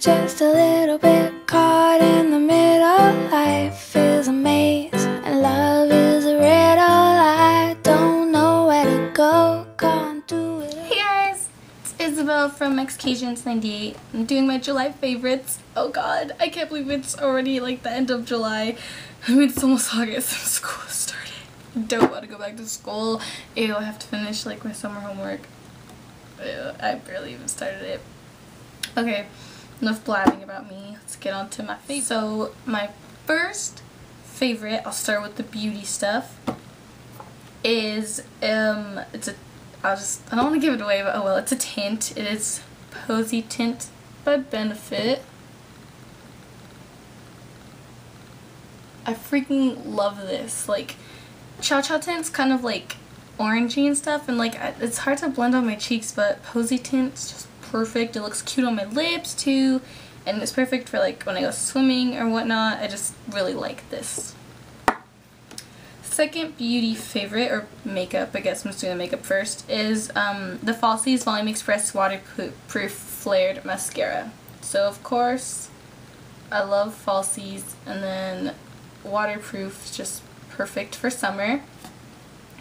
just a little bit caught in the middle. Life is a maze and love is a riddle. I don't know where to go, can't do it. Hey guys, it's Isabel from mexicasians98. I'm doing my July favorites. Oh god, I can't believe it's already like the end of July. I mean, it's almost August and school started. Don't want to go back to school. Ew, I have to finish like my summer homework. Ew, I barely even started it. Okay, enough blabbing about me. Let's get on to my favorite. So my first favorite, I'll start with the beauty stuff, is, I don't want to give it away, but oh well, it's a tint. It is Posy Tint by Benefit. I freaking love this. Like, Cha-Cha Tint's kind of like orangey and stuff, and like it's hard to blend on my cheeks, but Posy Tint's just perfect. It looks cute on my lips too, and it's perfect for like when I go swimming or whatnot. I just really like this. Second beauty favorite, or makeup, I guess I'm just doing the makeup first, is the Falsies Volume Express Waterproof Flared Mascara. So of course I love Falsies, and then waterproof, just perfect for summer.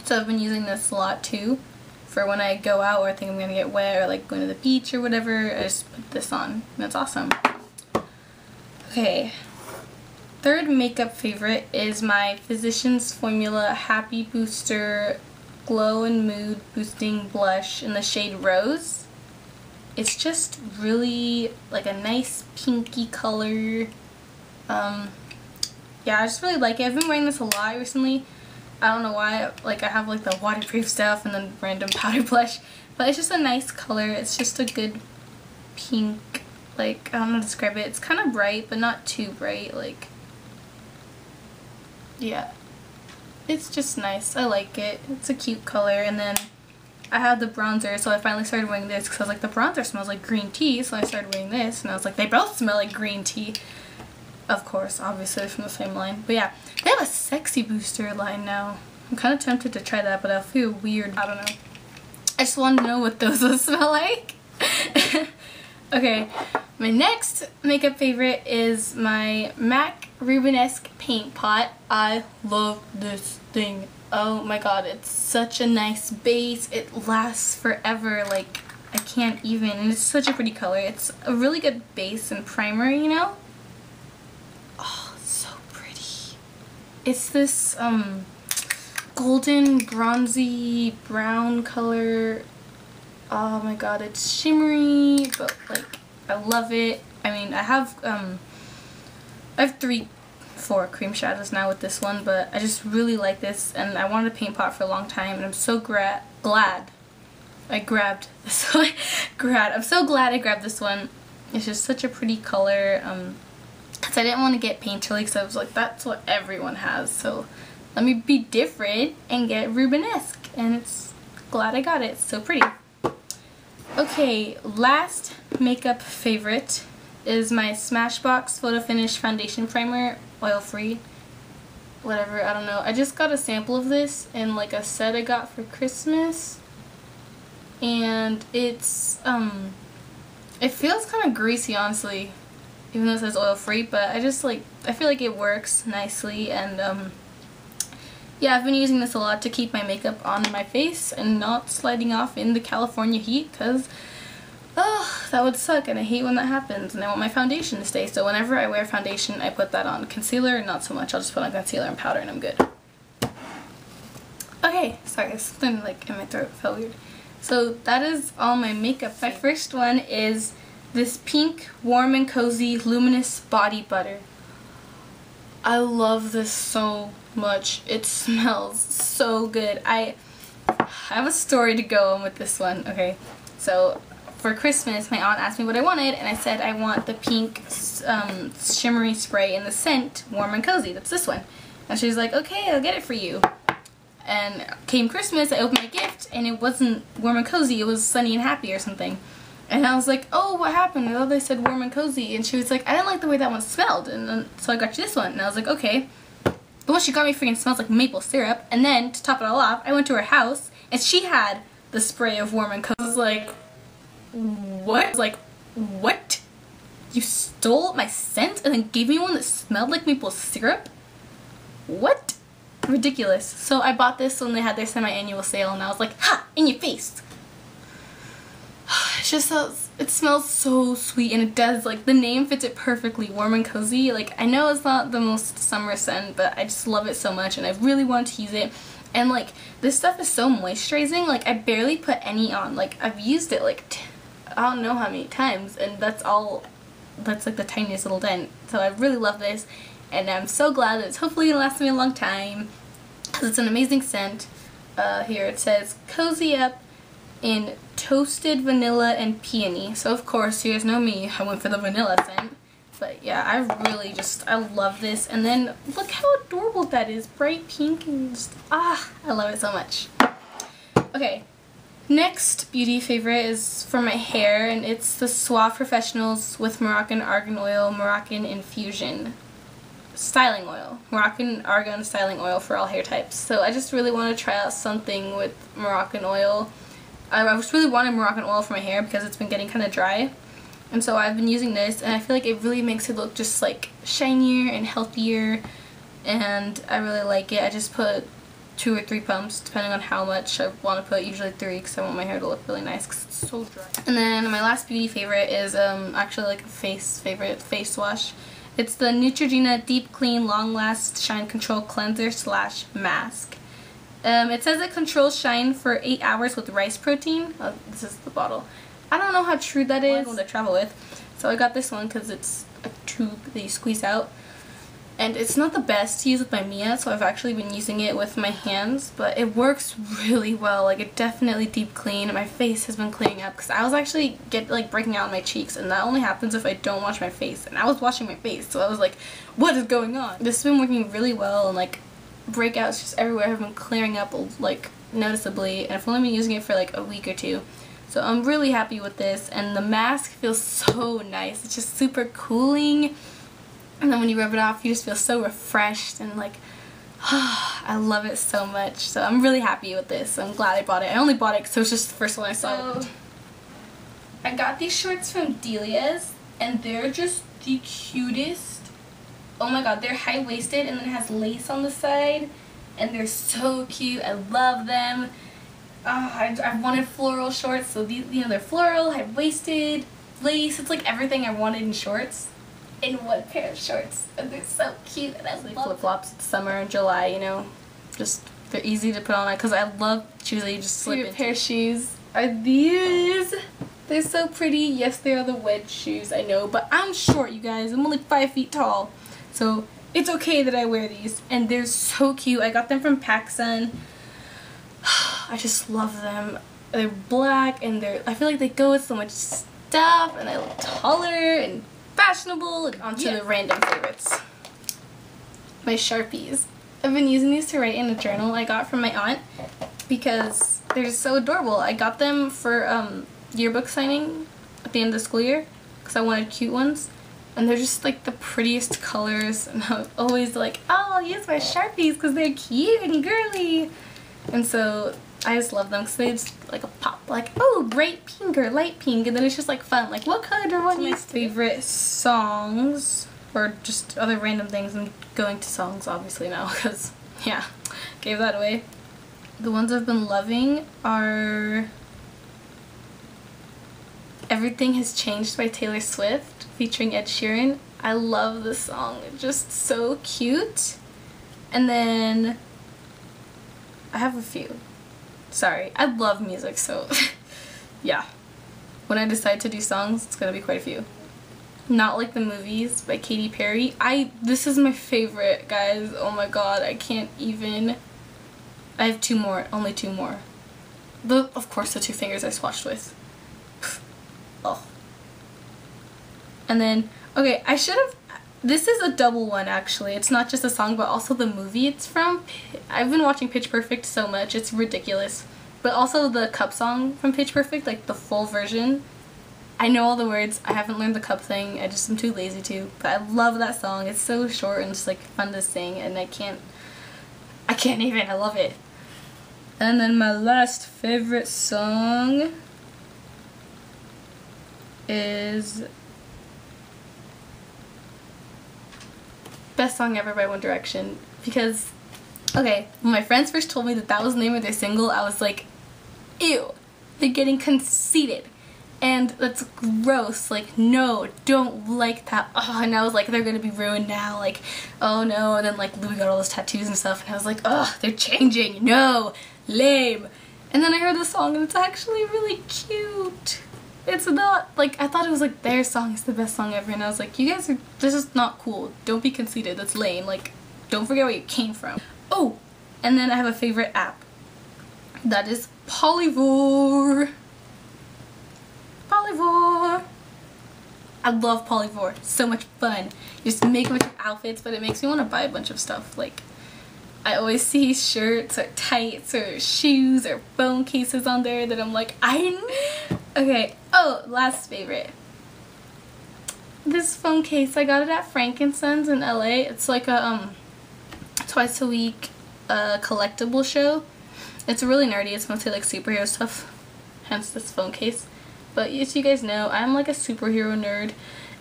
So I've been using this a lot too. For when I go out or I think I'm going to get wet, or like going to the beach or whatever, I just put this on, and that's awesome. Okay, third makeup favorite is my Physician's Formula Happy Booster Glow and Mood Boosting Blush in the shade Rose. It's just really like a nice pinky color. Yeah, I just really like it. I've been wearing this a lot recently. I don't know why, like I have like the waterproof stuff and then random powder blush, but it's just a nice color. It's just a good pink, like I don't know how to describe it. It's kind of bright, but not too bright. Like, yeah, it's just nice. I like it. It's a cute color. And then I have the bronzer, so I finally started wearing this because I was like, the bronzer smells like green tea, so I started wearing this, and I was like, they both smell like green tea. Of course, obviously from the same line. But yeah, they have a sexy booster line now. I'm kind of tempted to try that, but I feel weird. I don't know. I just want to know what those will smell like. Okay, my next makeup favorite is my MAC Rubenesque paint pot. I love this thing. Oh my god, it's such a nice base. It lasts forever. Like, I can't even. And it's such a pretty color. It's a really good base and primer, you know? It's this golden bronzy brown color. Oh my god, it's shimmery, but like I love it. I mean, I have four cream shadows now with this one, but I just really like this, and I wanted a paint pot for a long time, and I'm so glad I grabbed this one. I'm so glad I grabbed this one. It's just such a pretty color. Because I didn't want to get paint chili, because I was like, that's what everyone has, so let me be different and get Rubenesque, and it's glad I got it. It's so pretty. Okay, last makeup favorite is my Smashbox Photo Finish Foundation Primer, oil-free, whatever, I don't know. I just got a sample of this in like a set I got for Christmas, and it's, it feels kind of greasy, honestly. Even though it says oil-free, but I just like, I feel like it works nicely, and yeah, I've been using this a lot to keep my makeup on my face and not sliding off in the California heat, because oh, that would suck, and I hate when that happens, and I want my foundation to stay, so whenever I wear foundation, I put that on. Concealer, not so much. I'll just put on concealer and powder, and I'm good. Okay, sorry, something like in my throat felt weird. So that is all my makeup. My first one is this pink, warm and cozy, luminous body butter. I love this so much. It smells so good. I have a story to go on with this one. Okay, so for Christmas, my aunt asked me what I wanted, and I said I want the pink shimmery spray in the scent Warm and Cozy. That's this one. And she's like, okay, I'll get it for you. And came Christmas, I opened my gift, and it wasn't Warm and Cozy. It was Sunny and Happy or something. And I was like, oh, what happened? I thought they said Warm and Cozy. And she was like, I didn't like the way that one smelled. And then, so I got you this one. And I was like, okay. The one she got me freaking smells like maple syrup. And then, to top it all off, I went to her house, and she had the spray of Warm and Cozy. I was like, what? You stole my scent and then gave me one that smelled like maple syrup? What? Ridiculous. So I bought this when they had their semi-annual sale and I was like, ha! In your face! It's just so, it smells so sweet, and it does, like, the name fits it perfectly, warm and cozy. Like, I know it's not the most summer scent, but I just love it so much and I really want to use it. And, like, this stuff is so moisturizing, like, I barely put any on. Like, I've used it, like, I don't know how many times, and that's all, that's, like, the tiniest little dent. So I really love this, and I'm so glad that it's hopefully going to last me a long time, because it's an amazing scent. Here it says, cozy up in toasted vanilla and peony. So, of course, you guys know me, I went for the vanilla scent. But yeah, I really just, I love this. And then look how adorable that is. Bright pink and just, ah, I love it so much. Okay, next beauty favorite is for my hair, and it's the Suave Professionals with Moroccan Argan Oil, Moroccan Infusion Styling Oil. Moroccan Argan Styling Oil for all hair types. So I just really want to try out something with Moroccan oil. I just really wanted Moroccan oil for my hair because it's been getting kind of dry. And so I've been using this, and I feel like it really makes it look just like shinier and healthier, and I really like it. I just put 2 or 3 pumps depending on how much I want to put, usually 3 because I want my hair to look really nice because it's so dry. And then my last beauty favorite is actually like a face favorite, face wash. It's the Neutrogena Deep Clean Long Last Shine Control Cleanser / Mask. It says it controls shine for 8 hours with rice protein. Oh, this is the bottle. I don't know how true that is. One to travel with. So I got this one because it's a tube that you squeeze out. And it's not the best to use with my Mia, so I've actually been using it with my hands. But it works really well. Like, it definitely deep clean. And my face has been cleaning up because I was actually breaking out on my cheeks. And that only happens if I don't wash my face. And I was washing my face, so I was like, what is going on? This has been working really well, and like breakouts just everywhere have been clearing up like noticeably. And I've only been using it for like a week or two. So I'm really happy with this, and the mask feels so nice. It's just super cooling, and then when you rub it off, you just feel so refreshed and like, oh, I love it so much. So I'm really happy with this. I'm glad I bought it. I only bought it because it was just the first one I saw. So, I got these shorts from Delia's, and they're just the cutest. Oh my god, they're high-waisted, and then it has lace on the side, and they're so cute. I love them. I wanted floral shorts, so these, you know, they're floral, high-waisted, lace. It's like everything I wanted in shorts in one pair of shorts, and they're so cute. And I love flip-flops. It's summer and July, you know, just they're easy to put on because I love shoes that you just slip into. Pair of shoes are these. They're so pretty. Yes, they are the wedge shoes, I know, but I'm short, you guys. I'm only 5 feet tall, so it's okay that I wear these, and they're so cute. I got them from PacSun. I just love them. They're black, and they're, I feel like they go with so much stuff, and I look taller and fashionable. And onto the random favorites. My Sharpies. I've been using these to write in a journal I got from my aunt because they're just so adorable. I got them for yearbook signing at the end of the school year because I wanted cute ones. And they're just like the prettiest colors, and I'm always like, oh, I'll use my Sharpies because they're cute and girly. And so I just love them because they just like a pop, like, oh, bright pink or light pink, and then it's just like fun, like what color? One of my favorite songs, or just other random things. I'm going to songs obviously now because yeah, gave that away. The ones I've been loving are Everything Has Changed by Taylor Swift featuring Ed Sheeran. I love this song, it's just so cute. And then I have a few. Sorry, I love music, so yeah. When I decide to do songs, it's gonna be quite a few. Not Like the Movies by Katy Perry. This is my favorite, guys. Oh my god, I can't even. I have 2 more, only 2 more. Of course, the 2 fingers I swatched with. Oh. And then, okay, I should have. This is a double one, actually. It's not just a song, but also the movie it's from. I've been watching Pitch Perfect so much. It's ridiculous. But also the cup song from Pitch Perfect, like the full version. I know all the words. I haven't learned the cup thing. I just am too lazy to. But I love that song. It's so short and just like fun to sing. And I can't even. I love it. And then my last favorite song is Best Song Ever by One Direction, because, okay, when my friends first told me that that was the name of their single, I was like, ew, they're getting conceited. And that's gross, like, no, don't like that. Oh, and I was like, they're gonna be ruined now, like, oh no. And then, like, Louis got all those tattoos and stuff, and I was like, oh, they're changing, no, lame. And then I heard the song, and it's actually really cute. It's not, like, I thought it was, like, their song is the best song ever, and I was like, you guys are, this is not cool. Don't be conceited, that's lame. Like, don't forget where you came from. Oh, and then I have a favorite app. That is Polyvore. Polyvore. I love Polyvore. It's so much fun. You just make a bunch of outfits, but it makes me want to buy a bunch of stuff. Like, I always see shirts or tights or shoes or phone cases on there that I'm like, okay. Oh, last favorite. This phone case, I got it at Frank and Sons in LA. It's like a twice a week collectible show. It's really nerdy. It's mostly like superhero stuff. Hence this phone case. But as you guys know, I'm like a superhero nerd,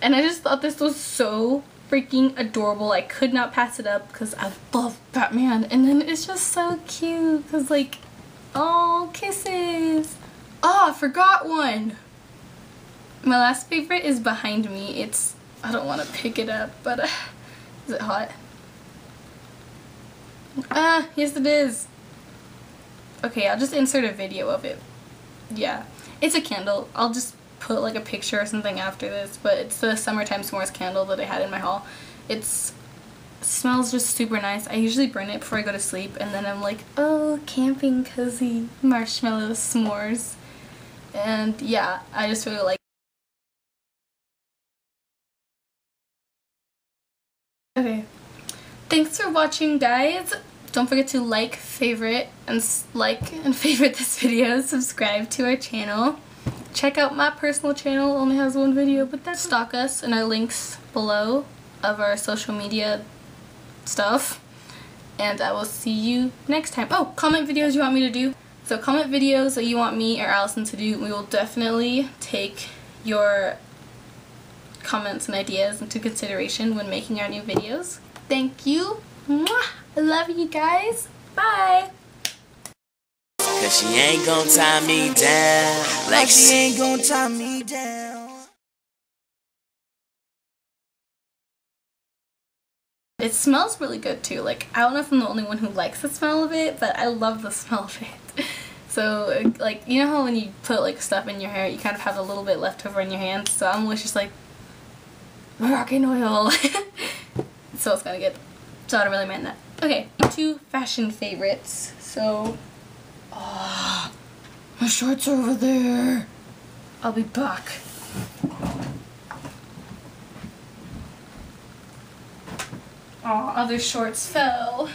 and I just thought this was so freaking adorable. I could not pass it up because I love Batman, and then it's just so cute because, like, oh, kisses. Oh, I forgot one. My last favorite is behind me. It's, I don't want to pick it up, but is it hot? Ah, yes it is. Okay, I'll just insert a video of it. Yeah. It's a candle. I'll just put like a picture or something after this, but it's the Summertime S'mores candle that I had in my haul. It smells just super nice. I usually burn it before I go to sleep, and then I'm like, oh, camping cozy marshmallow s'mores. And yeah, I just really like it. Okay. Thanks for watching, guys. Don't forget to like, favorite, and favorite this video. Subscribe to our channel. Check out my personal channel. Only has one video, but that's stalk us and our links below of our social media stuff. And I will see you next time. Oh, comment videos you want me to do. So comment videos that you want me or Allison to do. We will definitely take your comments and ideas into consideration when making our new videos. Thank you. Mwah! I love you guys. Bye. 'Cause she ain't gonna tie me down. Like she ain't gonna tie me down. It smells really good too. Like, I don't know if I'm the only one who likes the smell of it, but I love the smell of it. So, like, you know how when you put like stuff in your hair, you kind of have a little bit left over in your hands? So I'm always just like, Moroccan oil. So it's gonna get. So I don't really mind that. Okay, two fashion favorites. So, oh, my shorts are over there. I'll be back. Oh, other shorts fell.